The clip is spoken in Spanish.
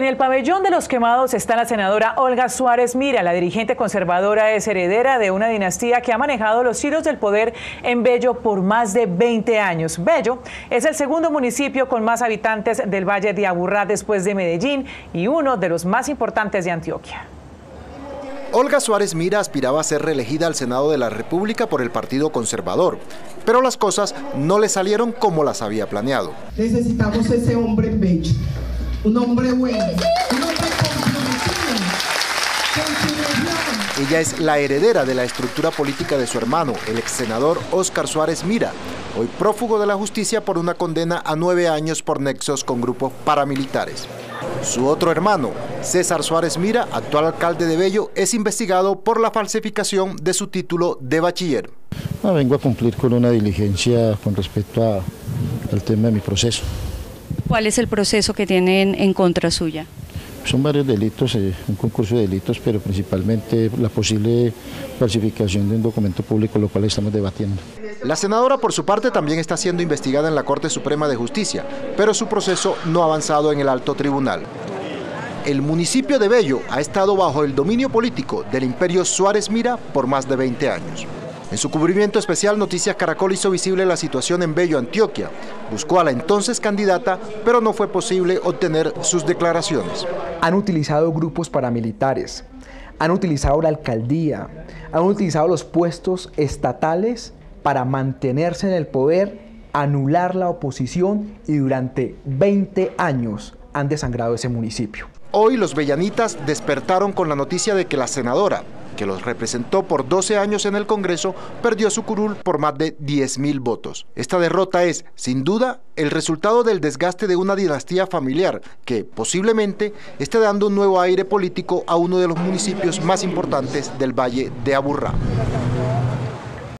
En el pabellón de los quemados está la senadora Olga Suárez Mira. La dirigente conservadora es heredera de una dinastía que ha manejado los hilos del poder en Bello por más de 20 años. Bello es el segundo municipio con más habitantes del Valle de Aburrá después de Medellín y uno de los más importantes de Antioquia. Olga Suárez Mira aspiraba a ser reelegida al Senado de la República por el Partido Conservador, pero las cosas no le salieron como las había planeado. Necesitamos ese hombre bello, un hombre bueno, un hombre comprometido con su región. Ella es la heredera de la estructura política de su hermano, el exsenador Óscar Suárez Mira, hoy prófugo de la justicia por una condena a 9 años por nexos con grupos paramilitares. Su otro hermano, César Suárez Mira, actual alcalde de Bello, es investigado por la falsificación de su título de bachiller. Vengo a cumplir con una diligencia con respecto al tema de mi proceso. ¿Cuál es el proceso que tienen en contra suya? Son varios delitos, un concurso de delitos, pero principalmente la posible falsificación de un documento público, lo cual estamos debatiendo. La senadora, por su parte, también está siendo investigada en la Corte Suprema de Justicia, pero su proceso no ha avanzado en el alto tribunal. El municipio de Bello ha estado bajo el dominio político del Imperio Suárez Mira por más de 20 años. En su cubrimiento especial, Noticias Caracol hizo visible la situación en Bello, Antioquia. Buscó a la entonces candidata, pero no fue posible obtener sus declaraciones. Han utilizado grupos paramilitares, han utilizado la alcaldía, han utilizado los puestos estatales para mantenerse en el poder, anular la oposición y durante 20 años han desangrado ese municipio. Hoy los bellanitas despertaron con la noticia de que la senadora, que los representó por 12 años en el Congreso, perdió su curul por más de 10.000 votos. Esta derrota es, sin duda, el resultado del desgaste de una dinastía familiar que, posiblemente, esté dando un nuevo aire político a uno de los municipios más importantes del Valle de Aburrá.